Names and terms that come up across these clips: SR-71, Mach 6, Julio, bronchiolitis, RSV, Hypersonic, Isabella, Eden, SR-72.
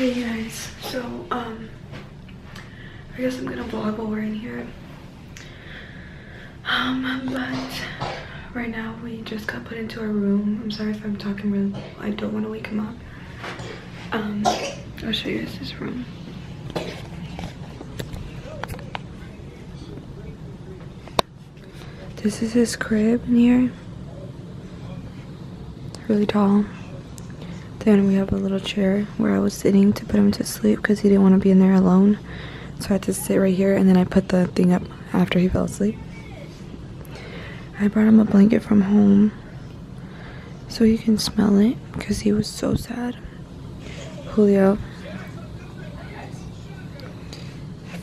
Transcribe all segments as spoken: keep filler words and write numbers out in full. Hey guys, so um I guess I'm gonna vlog while we're in here. Um but right now we just got put into our room. I'm sorry if I'm talking really low. I don't want to wake him up. Um I'll show you guys this room. This is his crib in here. It's really tall. Then we have a little chair where I was sitting to put him to sleep because he didn't want to be in there alone. So I had to sit right here, and then I put the thing up after he fell asleep. I brought him a blanket from home so he can smell it because he was so sad. Julio.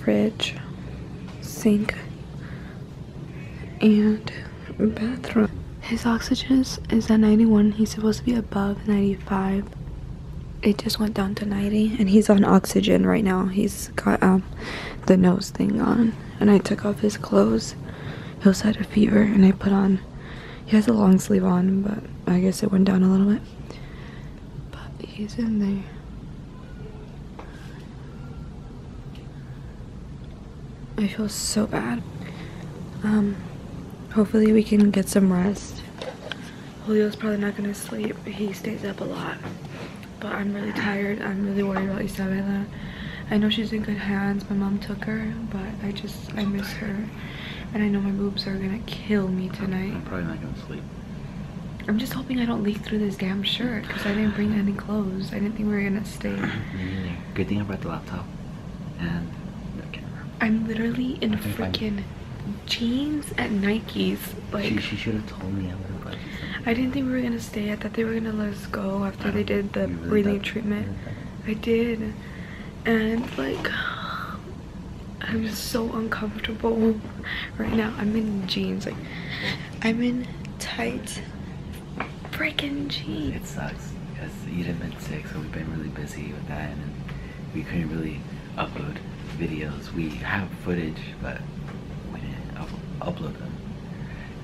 Fridge. Sink. And bathroom. His oxygen is at ninety-one. He's supposed to be above ninety-five. It just went down to ninety, and he's on oxygen right now. He's got um the nose thing on, and I took off his clothes. He also had a fever, and I put on, he has a long sleeve on, but I guess it went down a little bit. But he's in there. I feel so bad. Um, hopefully we can get some rest. Julio's probably not gonna sleep. He stays up a lot. But I'm really tired. I'm really worried about Isabella. I know she's in good hands. My mom took her, but I just, I miss her. And I know my boobs are gonna kill me tonight. I'm probably not gonna sleep. I'm just hoping I don't leak through this damn shirt because I didn't bring any clothes. I didn't think we were gonna stay. Good thing I brought the laptop and the camera. I'm literally in freaking jeans at Nike's. Like, she, she should have told me. I would have brought I didn't think we were gonna stay. I thought they were gonna let us go after they did the really breathing treatment. I did, and like, I'm just so uncomfortable right now. I'm in jeans. Like, I'm in tight freaking jeans. It sucks because Eden been sick, so we've been really busy with that, and we couldn't really upload videos. We have footage, but upload them.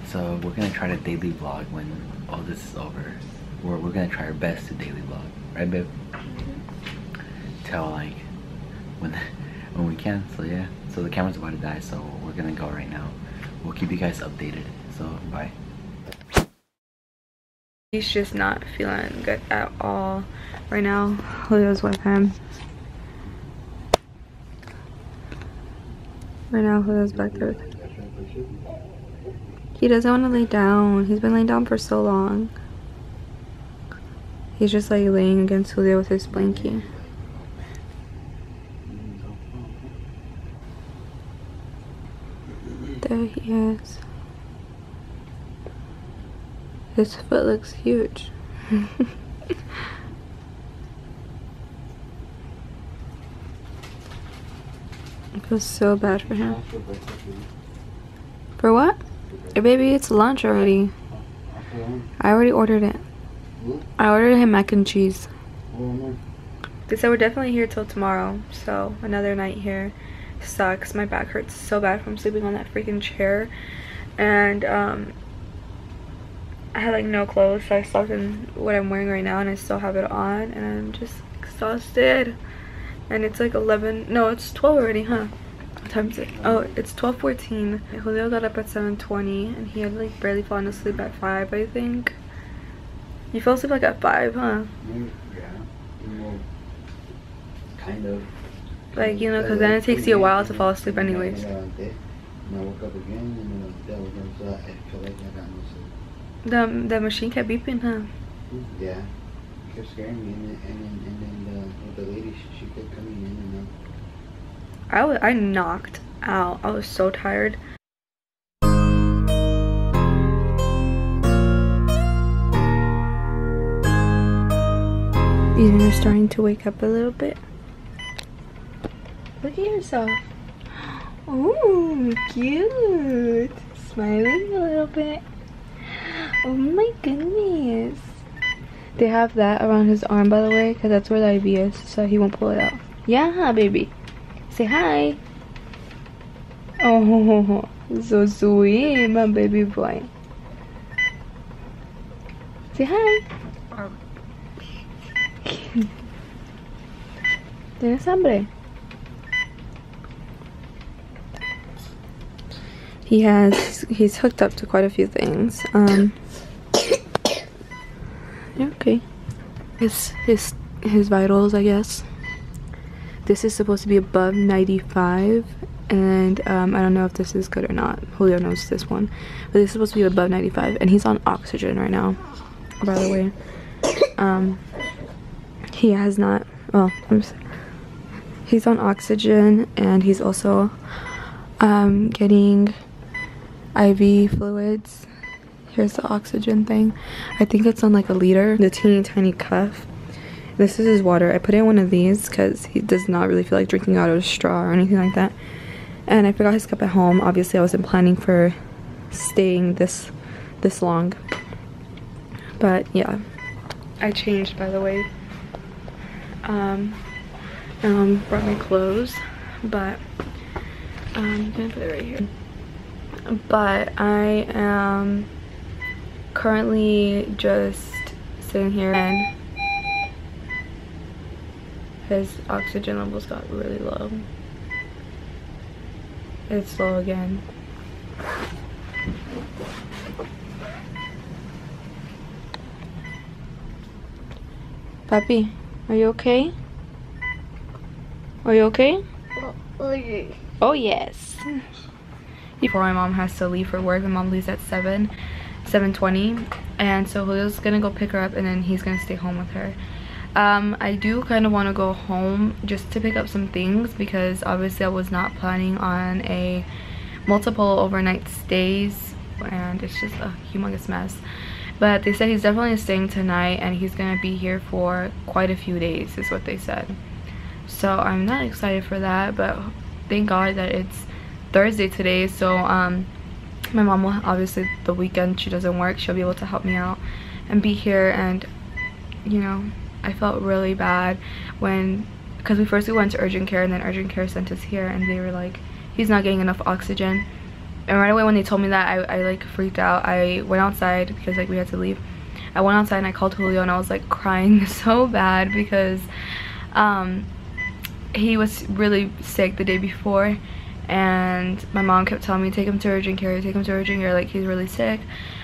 So we're gonna try to daily vlog when all this is over. We're, we're gonna try our best to daily vlog, right babe? Mm-hmm. Till like when when we can. So yeah, so the camera's about to die, so we're gonna go right now. We'll keep you guys updated. So bye. He's just not feeling good at all right now. Julio's with him. Right now Julio's back there with him. He doesn't want to lay down. He's been laying down for so long. He's just like laying against Julio with his blankie. There he is. His foot looks huge. I feel so bad for him. For what? Baby, it's lunch already. I already ordered it. I ordered him mac and cheese. They said we're definitely here till tomorrow, so another night here sucks. My back hurts so bad from sleeping on that freaking chair, and um, I had like no clothes, so I slept in what I'm wearing right now, and I still have it on, and I'm just exhausted. And it's like eleven, no, it's twelve already, huh? Time's it? Oh, it's twelve fourteen. Julio got up at seven twenty, and he had like barely fallen asleep at five, I think. You fell asleep like at five, huh? Yeah. Well, kind of. Like, you know, because then it takes you a while to fall asleep anyways. The, the machine kept beeping, huh? Yeah. It kept scaring me, and then, and then, and then uh, the lady, she kept coming in and out. I was, I knocked out. I was so tired. Eden is starting to wake up a little bit. Look at yourself. Oh, cute. Smiling a little bit. Oh my goodness. They have that around his arm, by the way, because that's where the I V is, so he won't pull it out. Yeah, baby. Say hi. Oh, so sweet, my baby boy. Say hi. ¿Tienes hambre? He has, he's hooked up to quite a few things. Um, okay. It's his, his vitals, I guess. This is supposed to be above ninety-five, and um, I don't know if this is good or not. Julio knows this one. But this is supposed to be above ninety-five, and he's on oxygen right now, by the way. Um, he has not, well, I'm just, he's on oxygen, and he's also um, getting I V fluids. Here's the oxygen thing. I think it's on like a liter, the teeny tiny cuff. This is his water. I put in one of these because he does not really feel like drinking out of a straw or anything like that. And I forgot his cup at home. Obviously, I wasn't planning for staying this this long. But yeah, I changed, by the way. Um, um brought my clothes, but um, I'm gonna put it right here. But I am currently just sitting here and his oxygen levels got really low. It's low again. Papi, are you okay? Are you okay? Oh, yes. Before my mom has to leave for work, my mom leaves at seven, seven twenty. And so Julio's gonna go pick her up and then he's gonna stay home with her. Um, I do kind of want to go home just to pick up some things because obviously I was not planning on a multiple overnight stays and it's just a humongous mess. But they said he's definitely staying tonight and he's going to be here for quite a few days is what they said. So I'm not excited for that, but thank God that it's Thursday today. So um, my mom will obviously the weekend she doesn't work. She'll be able to help me out and be here and, you know, I felt really bad when, because we first we went to urgent care and then urgent care sent us here and they were like, he's not getting enough oxygen. And right away when they told me that, I, I like freaked out. I went outside because like we had to leave. I went outside and I called Julio and I was like crying so bad because um, he was really sick the day before. And my mom kept telling me, take him to urgent care, take him to urgent care, like he's really sick.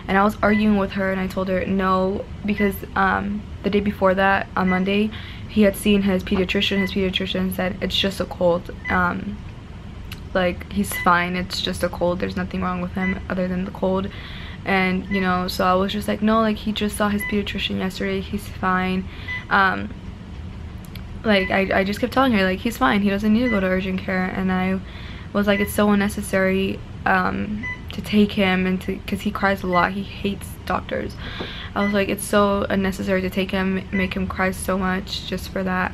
And I was arguing with her and I told her no because um, the day before that, on Monday, he had seen his pediatrician. His pediatrician said, it's just a cold. Um, like, he's fine. It's just a cold. There's nothing wrong with him other than the cold. And, you know, so I was just like, no, like, he just saw his pediatrician yesterday. He's fine. Um, like, I, I just kept telling her, like, he's fine. He doesn't need to go to urgent care. And I was like, it's so unnecessary um, to take him and to, because he cries a lot. He hates doctors. I was like, it's so unnecessary to take him, make him cry so much just for that,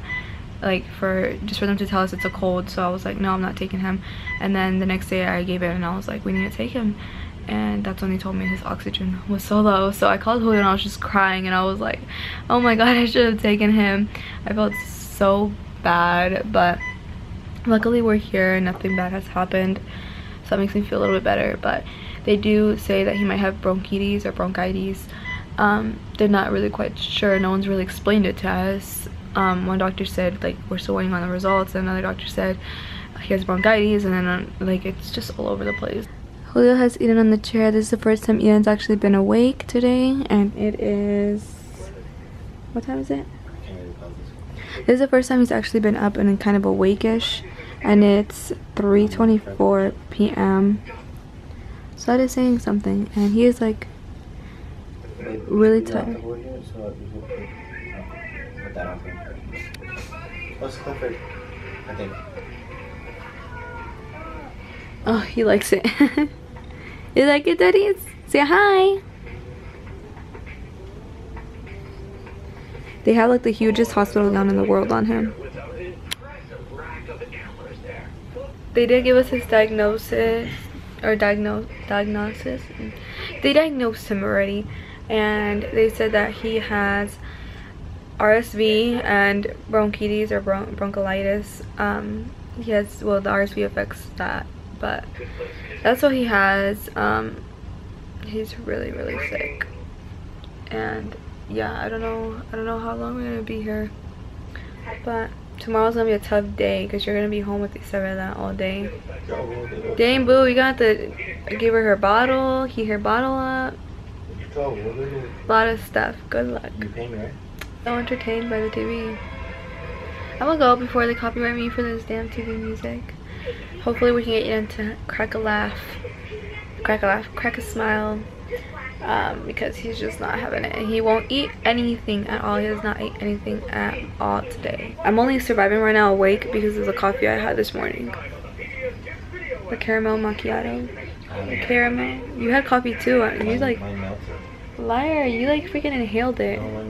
like for just for them to tell us it's a cold. So I was like, no, I'm not taking him. And then the next day I gave in and I was like, we need to take him. And that's when they told me his oxygen was so low. So I called Julio and I was just crying and I was like, oh my god, I should have taken him. I felt so bad, but luckily we're here and nothing bad has happened, so that makes me feel a little bit better. But they do say that he might have bronchitis or bronchitis. Um, they're not really quite sure. No one's really explained it to us. Um, one doctor said, like, we're still waiting on the results. And another doctor said he has bronchitis. And then, um, like, it's just all over the place. Julio has Eden on the chair. This is the first time Eden's actually been awake today. And it is... what time is it? This is the first time he's actually been up and kind of awake-ish. And it's three twenty-four p m So that is saying something, and he is like really tired. Oh, he likes it. You like it, Daddy? Say hi. They have like the hugest hospital gown in the world on him. They did give us his diagnosis. Or diagnose, diagnosis. They diagnosed him already and they said that he has R S V and bronchitis or bron bronchiolitis. Um, he has, well, the R S V affects that, but that's what he has. Um, he's really, really sick. And yeah, I don't know, I don't know how long we're gonna be here, but tomorrow's gonna be a tough day because you're gonna be home with Isabella all day. Dang, boo, we got to give her her bottle, heat her bottle up. A lot of stuff. Good luck. So entertained by the T V. I'm gonna go before they copyright me for this damn T V music. Hopefully we can get Eden to crack a laugh, crack a laugh, crack a smile. Um, because he's just not having it, and he won't eat anything at all. He does not eat anything at all today. I'm only surviving right now awake because of the coffee I had this morning. The caramel macchiato. The caramel. You had coffee too. You like liar. You like freaking inhaled it.